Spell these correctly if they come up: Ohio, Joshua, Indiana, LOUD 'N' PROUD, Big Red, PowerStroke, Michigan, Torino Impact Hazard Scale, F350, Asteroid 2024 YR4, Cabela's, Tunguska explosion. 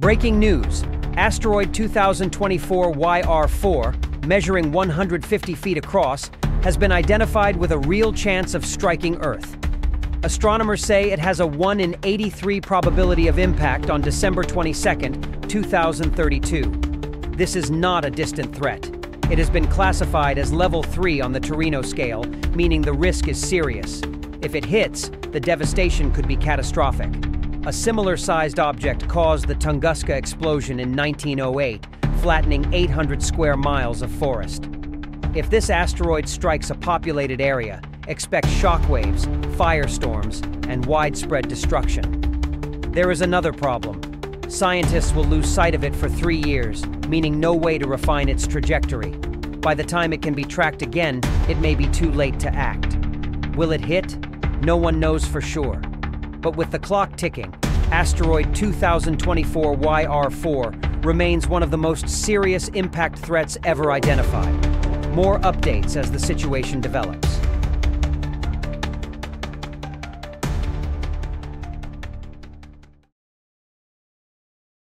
Breaking news, Asteroid 2024 YR4, measuring 150 feet across, has been identified with a real chance of striking Earth. Astronomers say it has a 1 in 83 probability of impact on December 22, 2032. This is not a distant threat. It has been classified as level 3 on the Torino scale, meaning the risk is serious. If it hits, the devastation could be catastrophic. A similar-sized object caused the Tunguska explosion in 1908, flattening 800 square miles of forest. If this asteroid strikes a populated area, expect shockwaves, firestorms, and widespread destruction. There is another problem. Scientists will lose sight of it for 3 years, meaning no way to refine its trajectory. By the time it can be tracked again, it may be too late to act. Will it hit? No one knows for sure. But with the clock ticking, Asteroid 2024 YR4 remains one of the most serious impact threats ever identified. More updates as the situation develops.